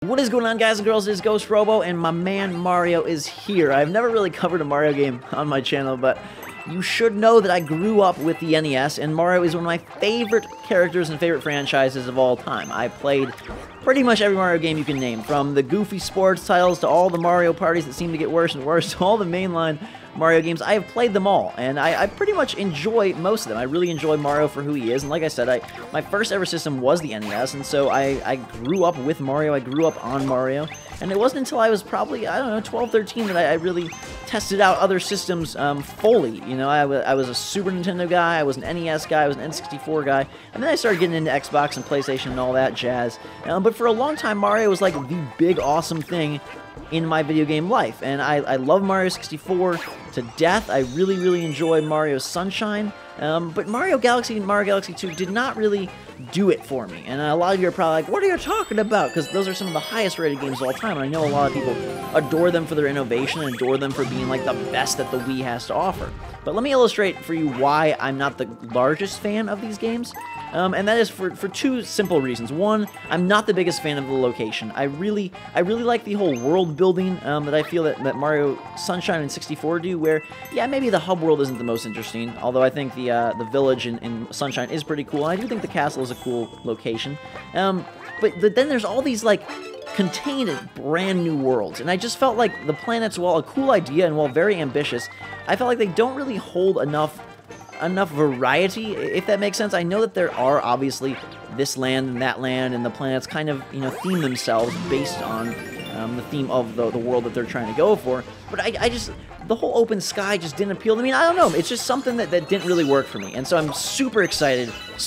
What is going on, guys and girls? It's Ghost Robo, and my man Mario is here. I've never really covered a Mario game on my channel, but you should know that I grew up with the NES, and Mario is one of my favorite characters and favorite franchises of all time. I played pretty much every Mario game you can name, from the goofy sports titles to all the Mario parties that seem to get worse and worse, to all the mainline Mario games. I have played them all, and I pretty much enjoy most of them. I really enjoy Mario for who he is, and like I said, my first ever system was the NES, and so I grew up with Mario, I grew up on Mario, and it wasn't until I was probably, I don't know, 12, 13 that I really tested out other systems fully. You know, I was a Super Nintendo guy, I was an NES guy, I was an N64 guy, and then I started getting into Xbox and PlayStation and all that jazz, but for a long time Mario was like the big awesome thing in my video game life, and I love Mario 64 to death. I really enjoy Mario Sunshine, but Mario Galaxy and Mario Galaxy 2 did not really do it for me, and a lot of you are probably like, what are you talking about? Because those are some of the highest rated games of all time, and I know a lot of people adore them for their innovation and adore them for being like the best that the Wii has to offer. But let me illustrate for you why I'm not the largest fan of these games, and that is for two simple reasons. One, I'm not the biggest fan of the location. I really like the whole world building that I feel that Mario Sunshine and 64 do, where, yeah, maybe the hub world isn't the most interesting, although I think the village in Sunshine is pretty cool, and I do think the castle is a cool location, but then there's all these, like, contained brand new worlds, and I just felt like the planets, while a cool idea and while very ambitious, I felt like they don't really hold enough variety, if that makes sense. I know that there are obviously this land and that land, and the planets kind of, you know, theme themselves based on the theme of the world that they're trying to go for, but I just, the whole open sky just didn't appeal to me. I don't know, it's just something that didn't really work for me, and so I'm super excited for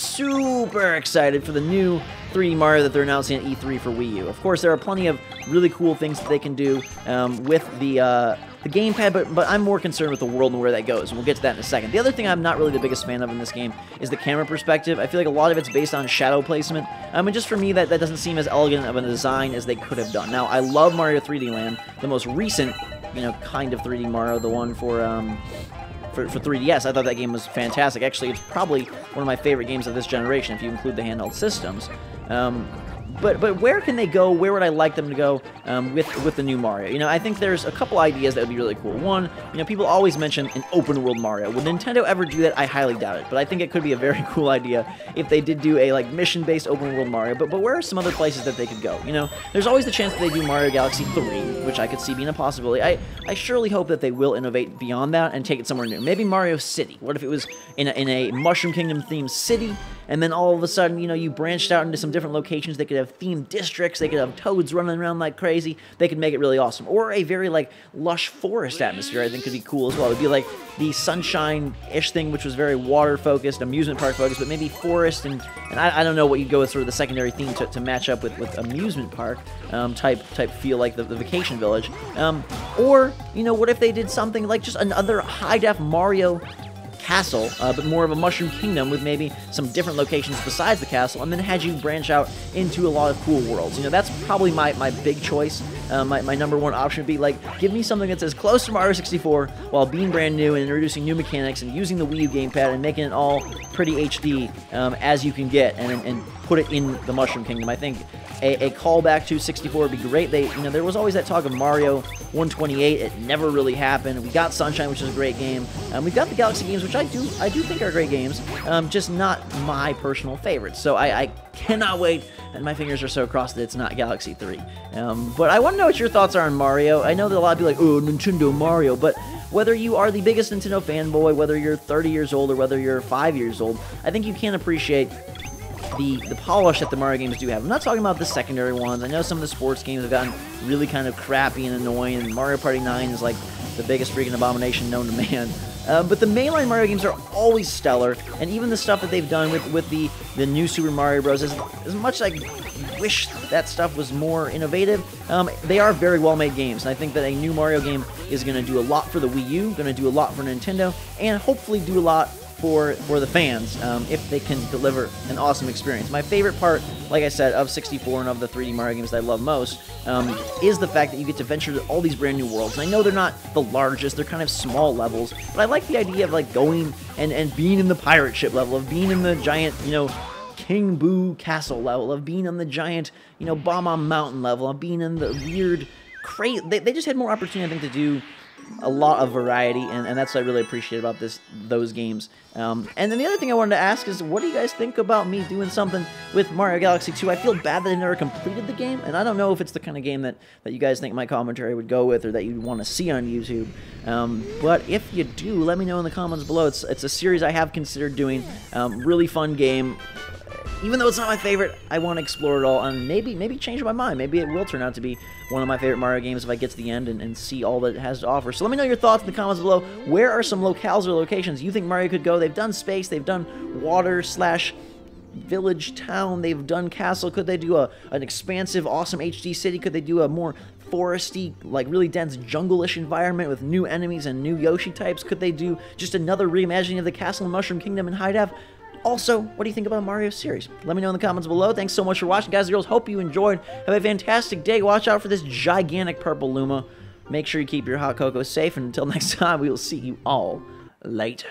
the new 3D Mario that they're announcing at E3 for Wii U. Of course, there are plenty of really cool things that they can do with the gamepad, but I'm more concerned with the world and where that goes, and we'll get to that in a second. The other thing I'm not really the biggest fan of in this game is the camera perspective. I feel like a lot of it's based on shadow placement, and just for me, that doesn't seem as elegant of a design as they could have done. Now, I love Mario 3D Land, the most recent, you know, kind of 3D Mario, the one for 3DS. I thought that game was fantastic. Actually, it's probably one of my favorite games of this generation, if you include the handheld systems. But where can they go? Where would I like them to go with the new Mario? You know, I think there's a couple ideas that would be really cool. One, you know, people always mention an open-world Mario. Would Nintendo ever do that? I highly doubt it. But I think it could be a very cool idea if they did do a, like, mission-based open-world Mario. But where are some other places that they could go? You know, there's always the chance that they do Mario Galaxy 3, which I could see being a possibility. I surely hope that they will innovate beyond that and take it somewhere new. Maybe Mario City. What if it was in a Mushroom Kingdom-themed city? And then all of a sudden, you know, you branched out into some different locations. They could have themed districts. They could have toads running around like crazy. They could make it really awesome. Or a very, like, lush forest atmosphere, I think, could be cool as well. It would be like the Sunshine-ish thing, which was very water-focused, amusement park-focused, but maybe forest and I don't know what you'd go with, sort of the secondary theme to match up with amusement park type feel, like the vacation village. Or, you know, what if they did something like just another high-def Mario castle, but more of a Mushroom Kingdom with maybe some different locations besides the castle, and then had you branch out into a lot of cool worlds. You know, that's probably my big choice. My number one option would be, like, give me something that's as close to Mario 64 while being brand new and introducing new mechanics and using the Wii U gamepad and making it all pretty HD as you can get, and put it in the Mushroom Kingdom. I think a callback to 64 would be great. You know, there was always that talk of Mario 128. It never really happened. We got Sunshine, which is a great game. We've got the Galaxy games, which I do think are great games, just not my personal favorites. So I cannot wait, and my fingers are so crossed that it's not Galaxy 3. But I want to know what your thoughts are on Mario. I know that a lot of people are like, oh, Nintendo Mario, but whether you are the biggest Nintendo fanboy, whether you're 30 years old or whether you're 5 years old, I think you can appreciate the polish that the Mario games do have. I'm not talking about the secondary ones. I know some of the sports games have gotten really kind of crappy and annoying, and Mario Party 9 is like the biggest freaking abomination known to man. But the mainline Mario games are always stellar, and even the stuff that they've done with the new Super Mario Bros., as much as I wish that stuff was more innovative, they are very well-made games, and I think that a new Mario game is going to do a lot for the Wii U, going to do a lot for Nintendo, and hopefully do a lot for the fans, if they can deliver an awesome experience. My favorite part, like I said, of 64 and of the 3D Mario games that I love most is the fact that you get to venture to all these brand new worlds. And I know they're not the largest, they're kind of small levels, but I like the idea of, like, going and being in the pirate ship level, of being in the giant, you know, King Boo castle level, of being on the giant, you know, Bomba Mountain level, of being in the weird, crazy... They just had more opportunity, I think, to do a lot of variety, and that's what I really appreciate about those games. And then the other thing I wanted to ask is, what do you guys think about me doing something with Mario Galaxy 2? I feel bad that I never completed the game, and I don't know if it's the kind of game that you guys think my commentary would go with, or that you'd want to see on YouTube. But if you do, let me know in the comments below. It's a series I have considered doing. Really fun game. Even though it's not my favorite, I want to explore it all, and maybe change my mind. Maybe it will turn out to be one of my favorite Mario games if I get to the end and see all that it has to offer. So let me know your thoughts in the comments below. Where are some locales or locations you think Mario could go? They've done space, they've done water / village town, they've done castle. Could they do an expansive, awesome HD city? Could they do a more foresty, like really dense jungle-ish environment with new enemies and new Yoshi types? Could they do just another reimagining of the castle in Mushroom Kingdom in high def? Also, what do you think about Mario series? Let me know in the comments below. Thanks so much for watching, guys and girls. Hope you enjoyed. Have a fantastic day. Watch out for this gigantic purple Luma. Make sure you keep your hot cocoa safe. And until next time, we will see you all later.